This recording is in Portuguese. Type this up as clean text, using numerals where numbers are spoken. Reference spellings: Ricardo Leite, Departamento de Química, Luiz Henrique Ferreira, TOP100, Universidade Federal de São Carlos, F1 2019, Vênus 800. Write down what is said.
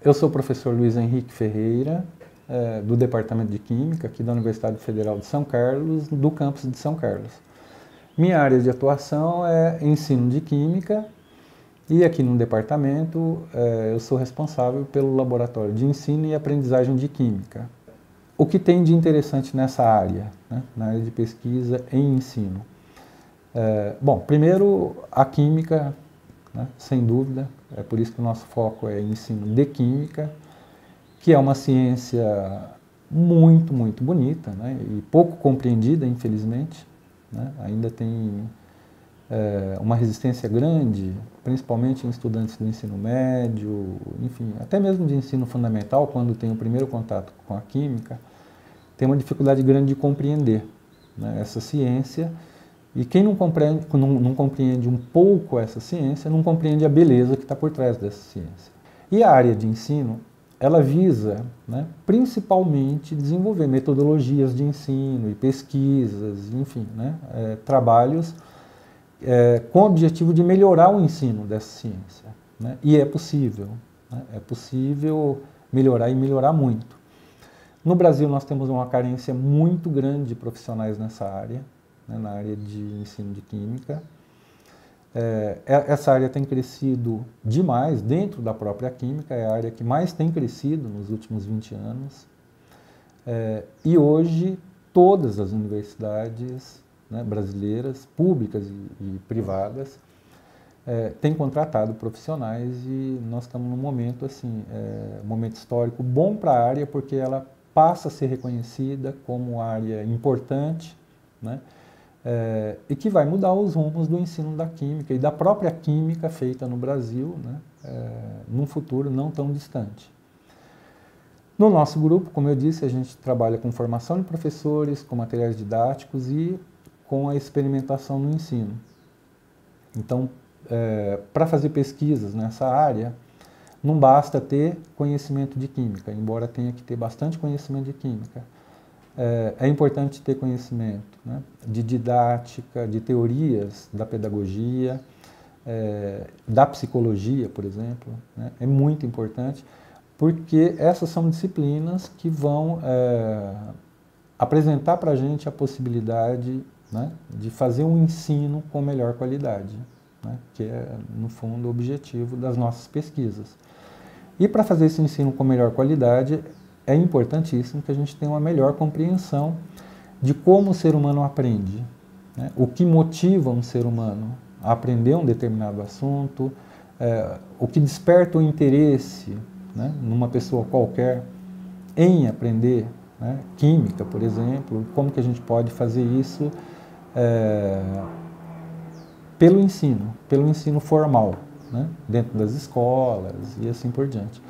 Eu sou o professor Luiz Henrique Ferreira, do Departamento de Química, aqui da Universidade Federal de São Carlos, do campus de São Carlos. Minha área de atuação é ensino de Química e aqui no departamento eu sou responsável pelo Laboratório de Ensino e Aprendizagem de Química. O que tem de interessante nessa área, né? Na área de pesquisa e ensino? Bom, primeiro a Química, né? Sem dúvida, é por isso que o nosso foco é ensino de Química, que é uma ciência muito, muito bonita, né? E pouco compreendida, infelizmente, né? Ainda tem uma resistência grande, principalmente em estudantes do ensino médio, enfim, até mesmo de ensino fundamental, quando tem o primeiro contato com a química, tem uma dificuldade grande de compreender, né, essa ciência, e quem não compreende um pouco essa ciência, não compreende a beleza que está por trás dessa ciência. E a área de ensino, ela visa, né, principalmente desenvolver metodologias de ensino e pesquisas, enfim, né, trabalhos com o objetivo de melhorar o ensino dessa ciência, né? E é possível, né? É possível melhorar e melhorar muito. No Brasil nós temos uma carência muito grande de profissionais nessa área, né? Na área de ensino de química. Essa área tem crescido demais dentro da própria química, é a área que mais tem crescido nos últimos 20 anos. E hoje todas as universidades, né, brasileiras, públicas e privadas, têm contratado profissionais, e nós estamos num momento assim, um momento histórico bom para a área, porque ela passa a ser reconhecida como área importante, né, e que vai mudar os rumos do ensino da química e da própria química feita no Brasil, né, num futuro não tão distante. No nosso grupo, como eu disse, a gente trabalha com formação de professores, com materiais didáticos e com a experimentação no ensino. Então, para fazer pesquisas nessa área, não basta ter conhecimento de química, embora tenha que ter bastante conhecimento de química. É importante ter conhecimento, né, de didática, de teorias da pedagogia, da psicologia, por exemplo, né, é muito importante, porque essas são disciplinas que vão apresentar para a gente a possibilidade, né, de fazer um ensino com melhor qualidade, né, que é, no fundo, o objetivo das nossas pesquisas. E para fazer esse ensino com melhor qualidade, é importantíssimo que a gente tenha uma melhor compreensão de como o ser humano aprende, né, o que motiva um ser humano a aprender um determinado assunto, o que desperta o interesse, né, numa pessoa qualquer em aprender, né, química, por exemplo, como que a gente pode fazer isso pelo ensino formal, né, dentro das escolas e assim por diante.